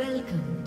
Welcome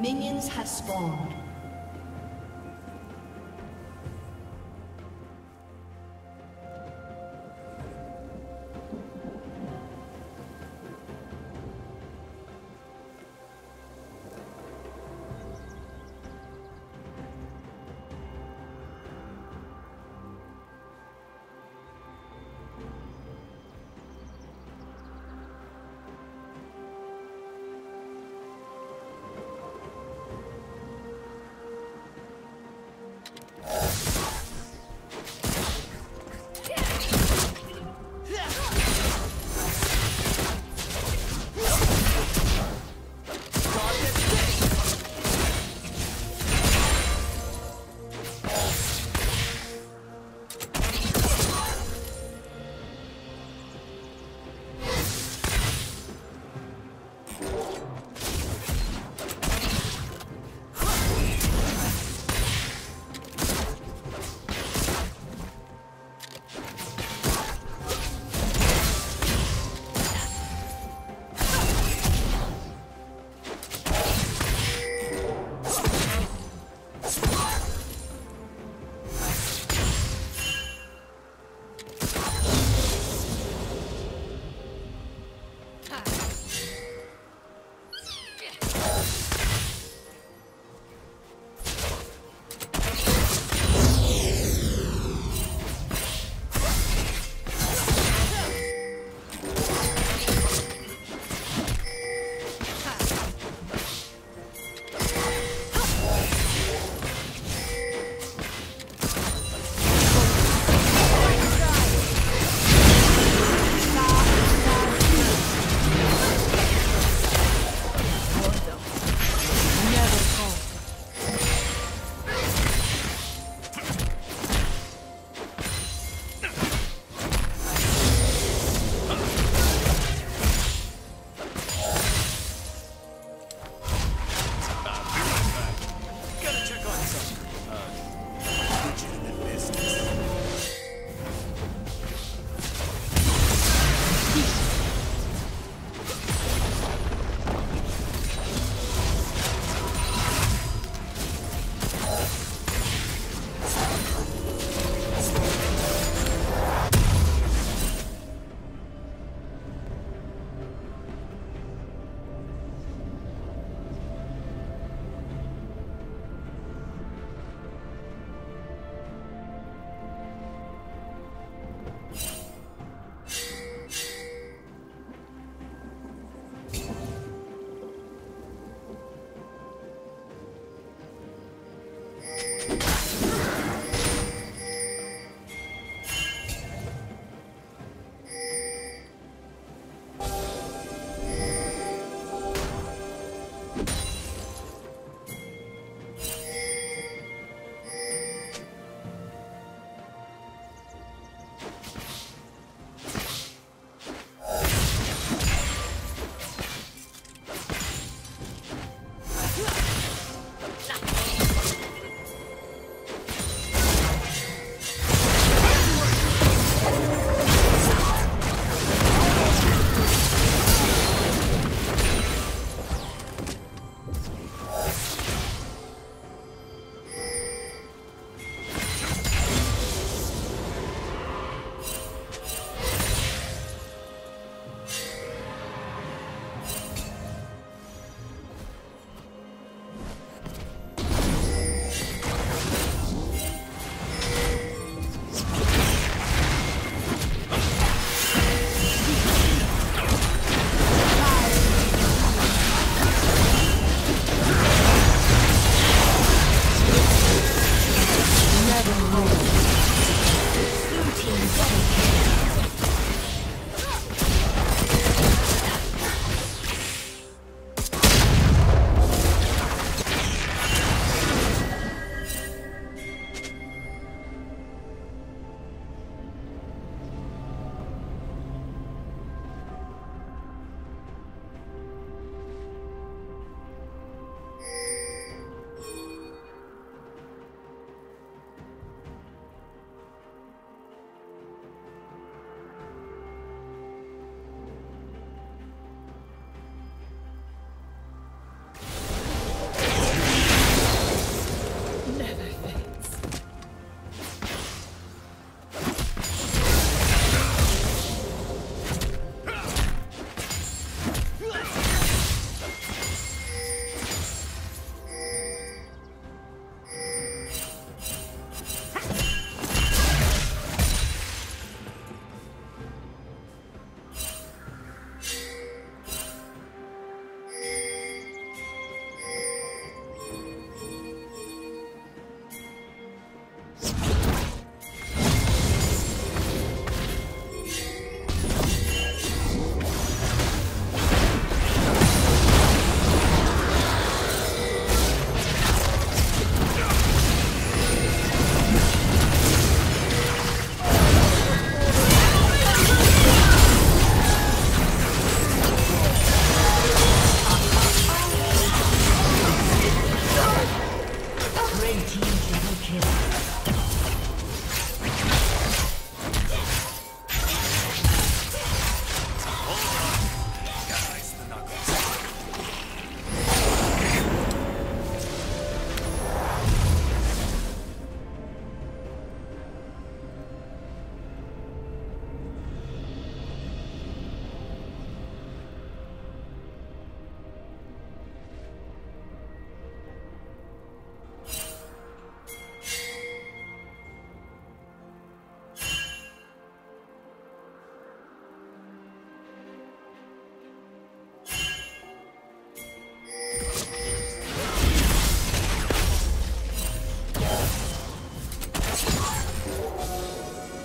Minions have spawned.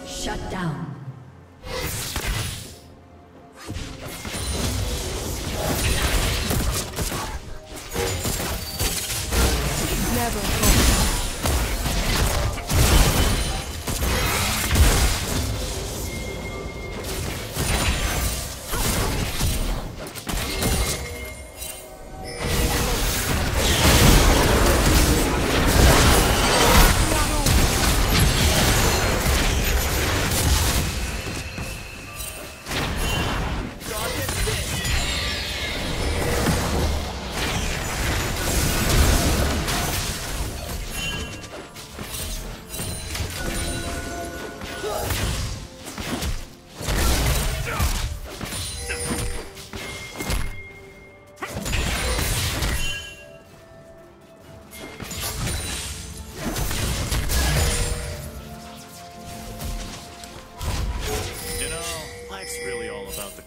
Shut down.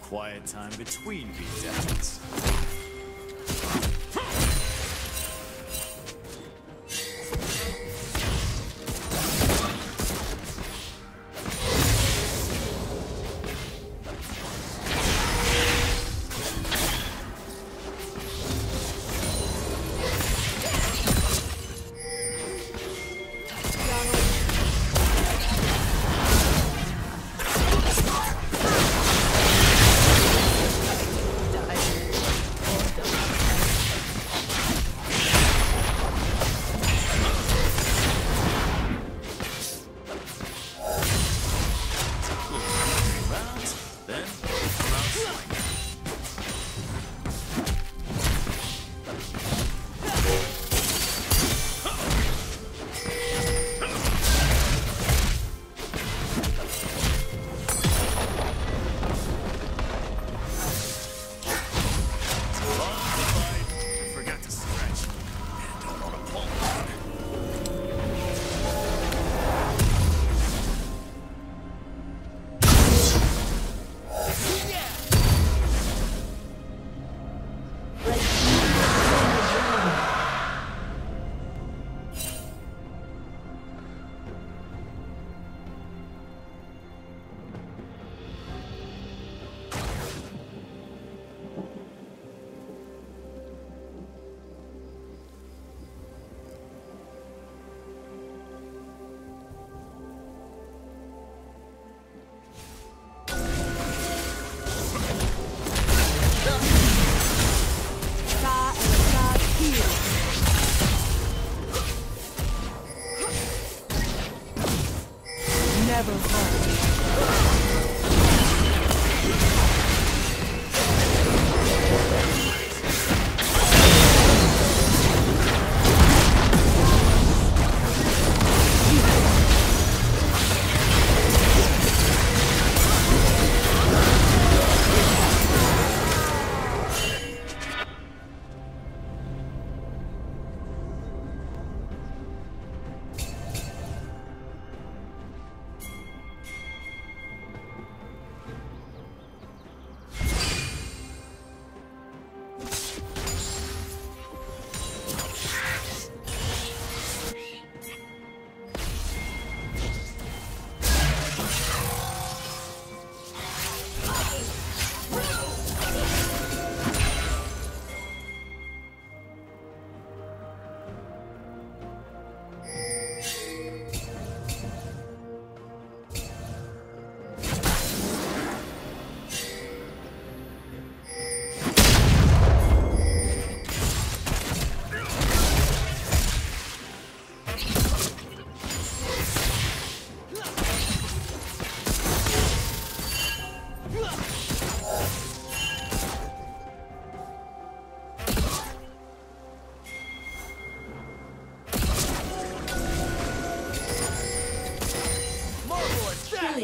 Quiet time between beatdowns.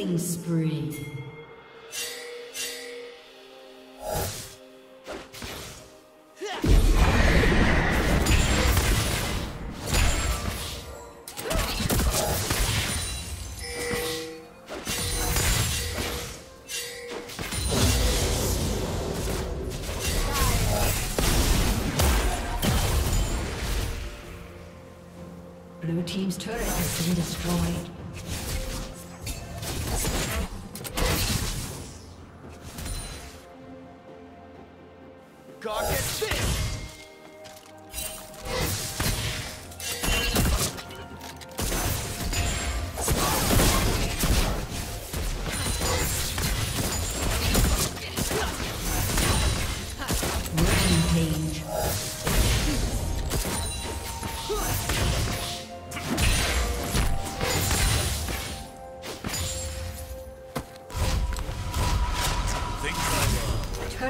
Killing spree. Blue team's turret has been destroyed.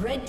Red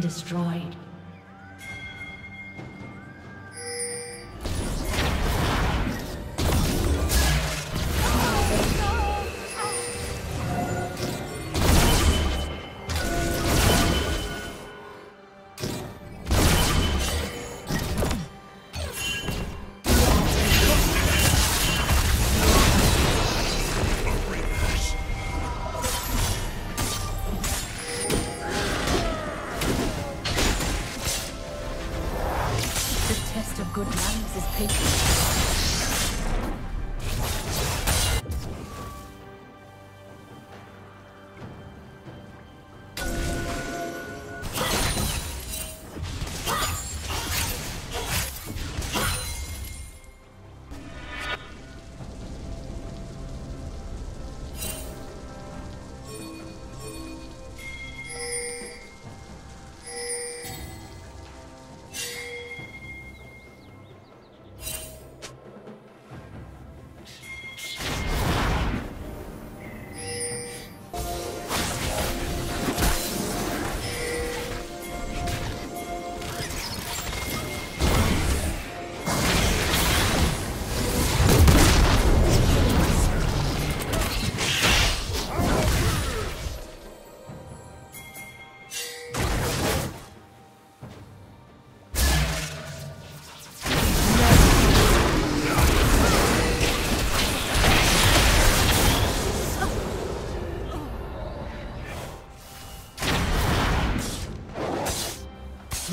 Destroyed.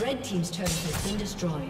Red team's turret has been destroyed.